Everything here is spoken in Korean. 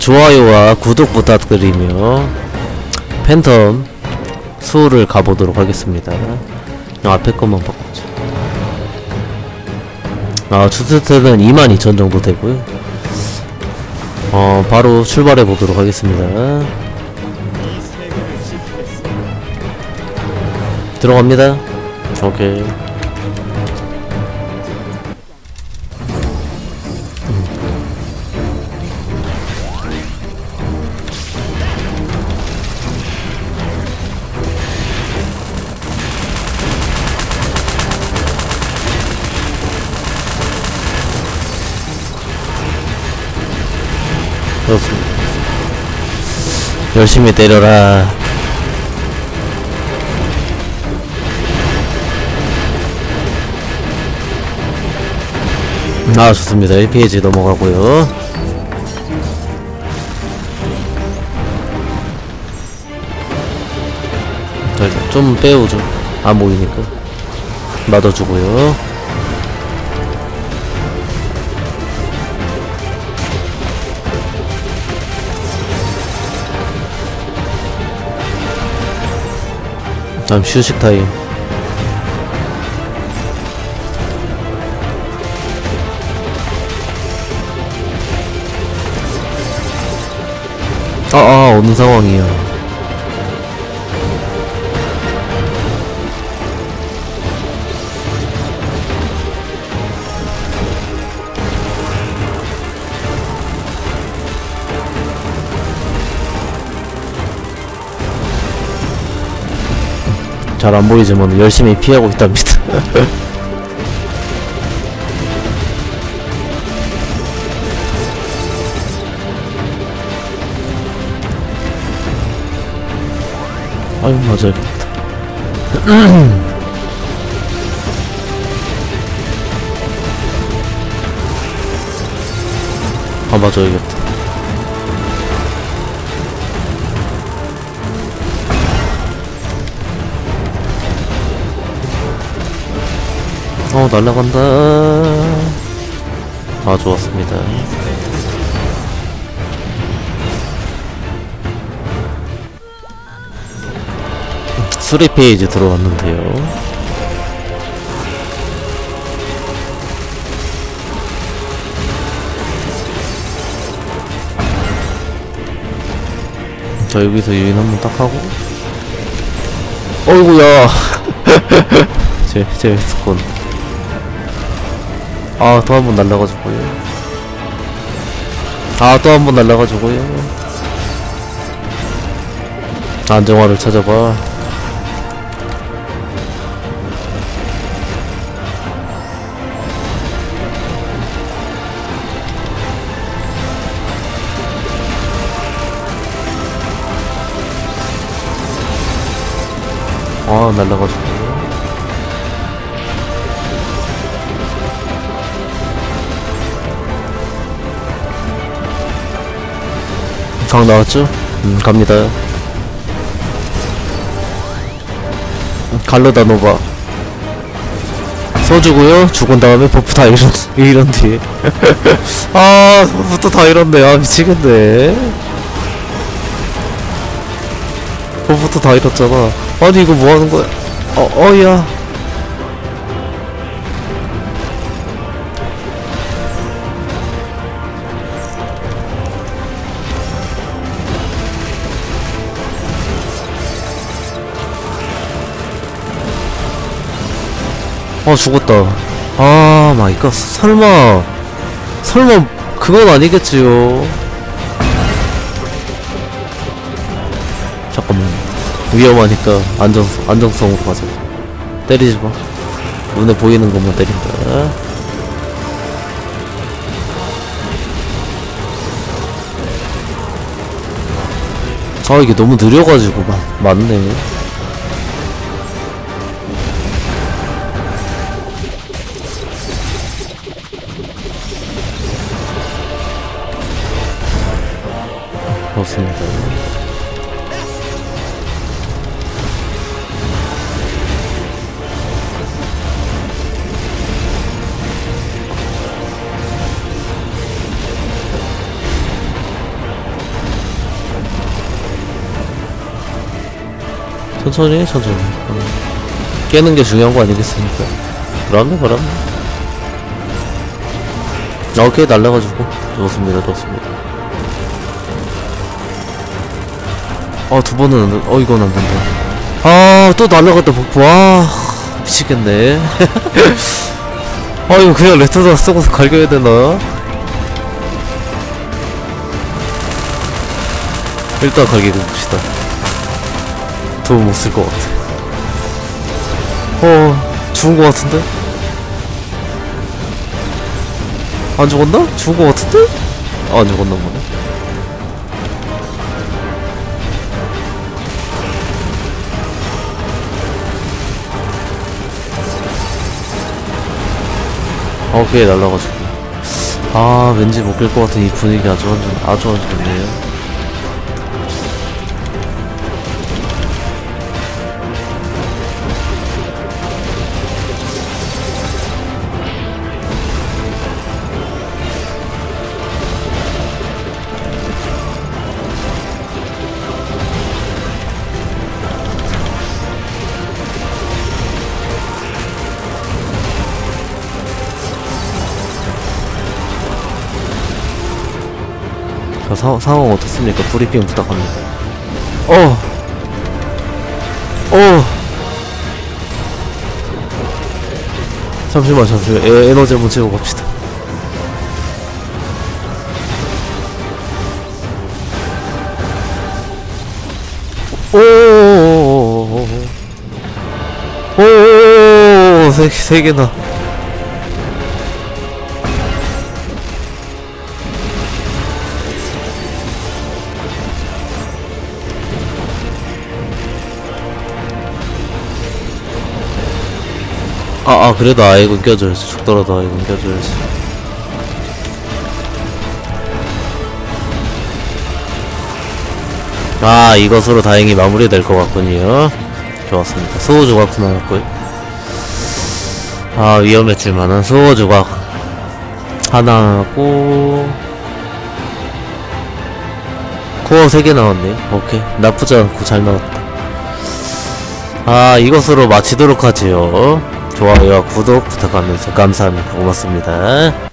좋아요와 구독 부탁드리며 팬텀 수호를 가보도록 하겠습니다. 앞에 것만 바꾸자. 주스트는 22,000 정도 되고요. 바로 출발해 보도록 하겠습니다. 들어갑니다. 오케이. 그렇습니다. 열심히 때려라. 좋습니다. 1페이지 넘어가고요. 일단 좀 빼오죠. 안 보이니까 맞아주고요. 다음 휴식 타임. 어느 상황이야. 잘 안보이지만 열심히 피하고 있답니다. 아유 맞아야겠다. 맞아야겠다. 날라간다. 좋았습니다. 수리 페이지 들어왔는데요. 자, 여기서 유인 한번 딱 하고. 어이구야. 재밌었군. 또 한 번 날라가지고요. 또 한 번 날라가지고요. 안정화를 찾아봐. 날라가지고. 강 나왔죠? 갑니다. 갈르다 노바 써주고요. 죽은 다음에 버프 다 이런 뒤에 버프도 다 이런데. 미치겠네. 버프도 다 이렇잖아. 아니 이거 뭐하는 거야? 어야 죽었다. 마이갓. 설마 그건 아니겠지요. 잠깐만, 위험하니까 안정성으로 가자. 때리지마. 눈에 보이는 것만 때린다. 이게 너무 느려가지고 맞네. 좋습니다. 천천히 천천히 깨는 게 중요한 거 아니겠습니까? 그럼요 그럼요. 오케이 날라가지고 좋습니다 좋습니다. 두 번은 안된다. 이건 안된다. 또 날라갔다 복부. 미치겠네. 이거 그냥 레터다 쓰고서 갈겨야 되나? 일단 갈기고 봅시다. 돈 못 쓸 것 같아. 죽은 것 같은데? 안 죽었나? 죽은 것 같은데? 안 죽었나 보네. 오케이 날라가지고 왠지 못 깰 것 같은 이 분위기 아주 안 좋네요. 상황 어떻습니까? 브리핑 부탁합니다. 잠시만 에너지 한번 채우고 갑시다. 세 개나 그래도 아이군 껴줘야지. 죽더라도 아이군 껴줘야지. 이것으로 다행히 마무리될 것 같군요. 좋았습니다. 수호 조각도 나왔고요. 위험했을 만한 수호 조각 하나하고 코어 3개 나왔네요. 오케이 나쁘지 않고 잘 나왔다. 이것으로 마치도록 하지요. 좋아요와 구독 부탁하면서 감사합니다. 고맙습니다.